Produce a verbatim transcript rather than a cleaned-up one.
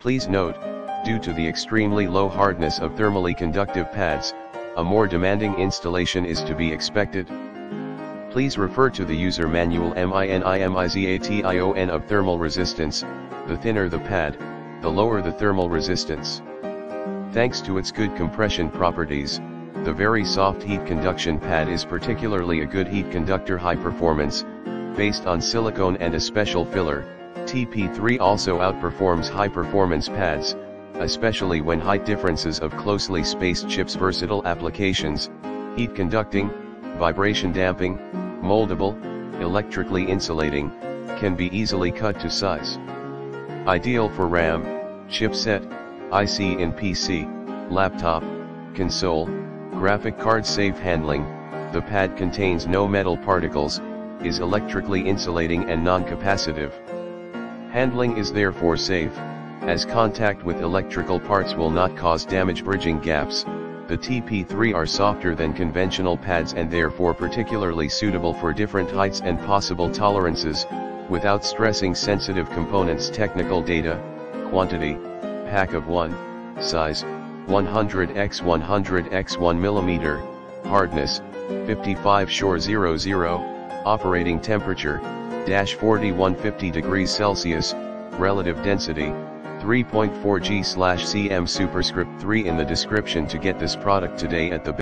Please note, due to the extremely low hardness of thermally conductive pads, a more demanding installation is to be expected. Please refer to the user manual MINIMIZATION of thermal resistance. The thinner the pad, the lower the thermal resistance. Thanks to its good compression properties, the very soft heat conduction pad is particularly a good heat conductor. High performance, based on silicone and a special filler, T P three also outperforms high performance pads, especially when height differences of closely spaced chips. Versatile applications: heat conducting, vibration damping, moldable, electrically insulating, can be easily cut to size. Ideal for RAM, chipset, I C in P C, laptop, console, graphic card. Safe handling: the pad contains no metal particles, is electrically insulating and non-capacitive. Handling is therefore safe, as contact with electrical parts will not cause damage. Bridging gaps: the T P three are softer than conventional pads and therefore particularly suitable for different heights and possible tolerances, without stressing sensitive components. Technical data: quantity, pack of one, size, one hundred by one hundred by one millimeter, hardness, fifty-five shore zero zero, operating temperature, forty-one fifty degrees Celsius, relative density, three point four grams per centimeter cubed. Superscript three in the description to get this product today at the